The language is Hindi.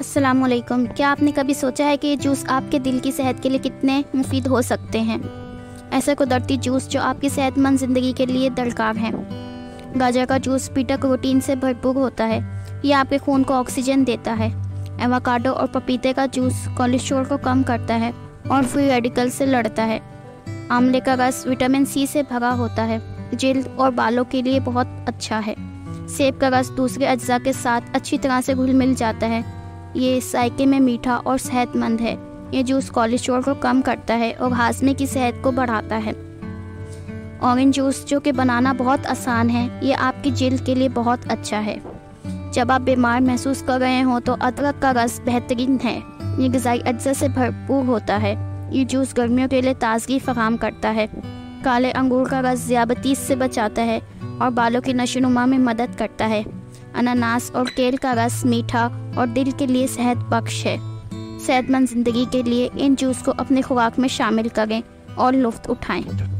अस्सलाम वालेकुम। क्या आपने कभी सोचा है कि ये जूस आपके दिल की सेहत के लिए कितने मुफीद हो सकते हैं? ऐसे कुदरती जूस जो आपकी सेहतमंद ज़िंदगी के लिए दरकार हैं। गाजर का जूस बीटा कैरोटीन से भरपूर होता है, यह आपके खून को ऑक्सीजन देता है। एवोकाडो और पपीते का जूस कोलेस्ट्रॉल को कम करता है और फ्री रेडिकल से लड़ता है। आंवले का रस विटामिन सी से भरा होता है, जल्द और बालों के लिए बहुत अच्छा है। सेब का रस दूसरे अज्जा के साथ अच्छी तरह से घुल मिल जाता है। ये साइके में मीठा और सेहतमंद है। ये जूस कोलेस्ट्रॉल को कम करता है और हाजमे की सेहत को बढ़ाता है। ऑरेंज जूस जो कि बनाना बहुत आसान है, ये आपकी जिल्द के लिए बहुत अच्छा है। जब आप बीमार महसूस कर रहे हो तो अदरक का रस बेहतरीन है। ये ग़िज़ाई अज्जा से भरपूर होता है। ये जूस गर्मियों के लिए ताजगी फराहम करता है। काले अंगूर का रस ज़ियाबतीस से बचाता है और बालों की नशोनुमा में मदद करता है। अनानास और केल का रस मीठा और दिल के लिए सेहत बख्श है। सेहतमंद ज़िंदगी के लिए इन जूस को अपनी खुराक में शामिल करें और लुत्फ़ उठाएं।